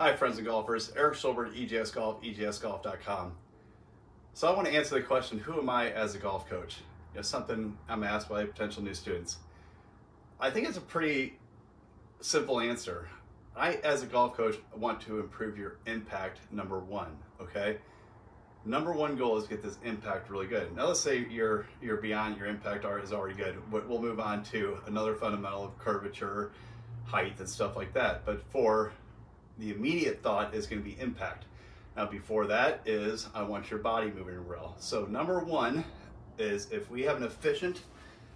Hi friends and golfers, Erik Schjolberg, EJS Golf, EJSGolf.com. So I want to answer the question, who am I as a golf coach? You know, something I'm asked by potential new students. I think it's a pretty simple answer. I, as a golf coach, want to improve your impact, number one, okay? Number one goal is to get this impact really good. Now let's say you're beyond your impact is already good, but we'll move on to another fundamental of curvature, height, and stuff like that. But for the immediate thought is going to be impact. Now before that is I want your body moving well. So number one is if we have an efficient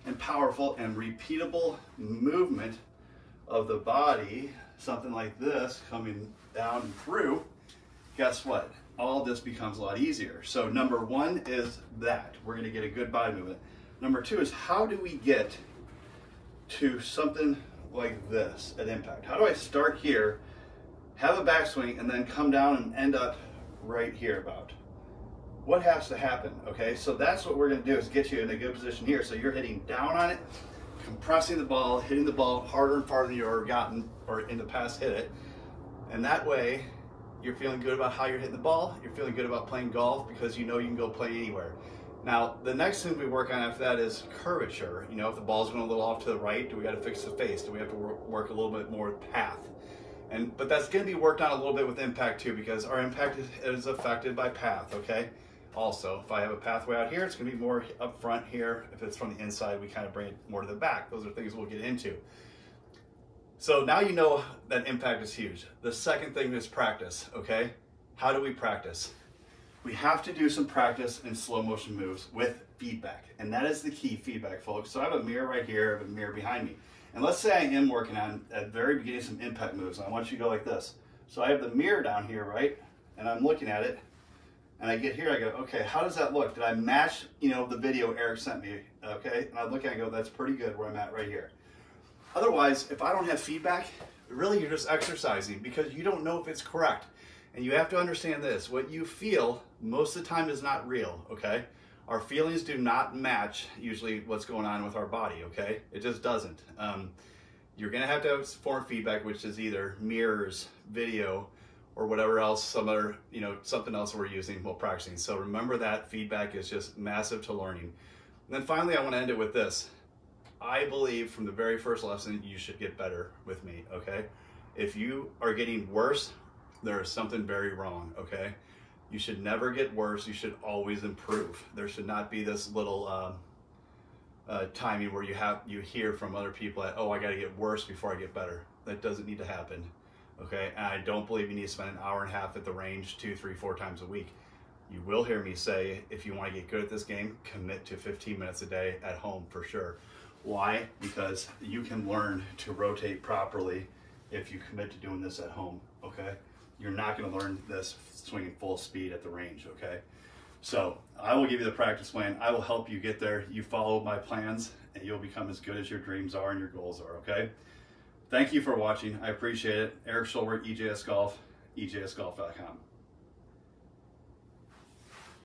and powerful and repeatable movement of the body, something like this coming down and through, guess what? All this becomes a lot easier. So number one is that. We're going to get a good body movement. Number two is how do we get to something like this at impact? How do I start here, have a backswing, and then come down and end up right here about? What has to happen, okay? So that's what we're gonna do is get you in a good position here. So you're hitting down on it, compressing the ball, hitting the ball harder and farther than you've ever gotten or in the past hit it. And that way, you're feeling good about how you're hitting the ball, you're feeling good about playing golf because you know you can go play anywhere. Now, the next thing we work on after that is curvature. You know, if the ball's going a little off to the right, do we gotta fix the face? Do we have to work a little bit more with path? But that's going to be worked on a little bit with impact too, because our impact is affected by path, okay? Also, if I have a pathway out here, it's going to be more up front here. If it's from the inside, we kind of bring it more to the back. Those are things we'll get into. So now you know that impact is huge. The second thing is practice, okay? How do we practice? We have to do some practice in slow motion moves with feedback. And that is the key, feedback, folks. So I have a mirror right here, I have a mirror behind me. And let's say I am working on, at the very beginning, some impact moves. I want you to go like this. So I have the mirror down here, right? And I'm looking at it. And I get here, I go, okay, how does that look? Did I match, you know, the video Erik sent me, okay? And I look at it and I go, that's pretty good where I'm at right here. Otherwise, if I don't have feedback, really you're just exercising because you don't know if it's correct. And you have to understand this, what you feel most of the time is not real, okay? Our feelings do not match usually what's going on with our body, okay? It just doesn't. You're gonna have to have form feedback, which is either mirrors, video, or whatever else, some other, you know, something else we're using while practicing. So remember that feedback is just massive to learning. And then finally, I wanna end it with this. I believe from the very first lesson, you should get better with me, okay? If you are getting worse, there is something very wrong, okay? You should never get worse. You should always improve. There should not be this little timing where you hear from other people that, oh, I got to get worse before I get better. That doesn't need to happen, okay? And I don't believe you need to spend an hour and a half at the range 2, 3, 4 times a week. You will hear me say, if you want to get good at this game, commit to 15 minutes a day at home for sure. Why? Because you can learn to rotate properly if you commit to doing this at home, okay? You're not going to learn this swinging full speed at the range, okay? So I will give you the practice plan. I will help you get there. You follow my plans, and you'll become as good as your dreams are and your goals are, okay? Thank you for watching. I appreciate it. Erik Schjolberg, EJS Golf, EJSGolf.com.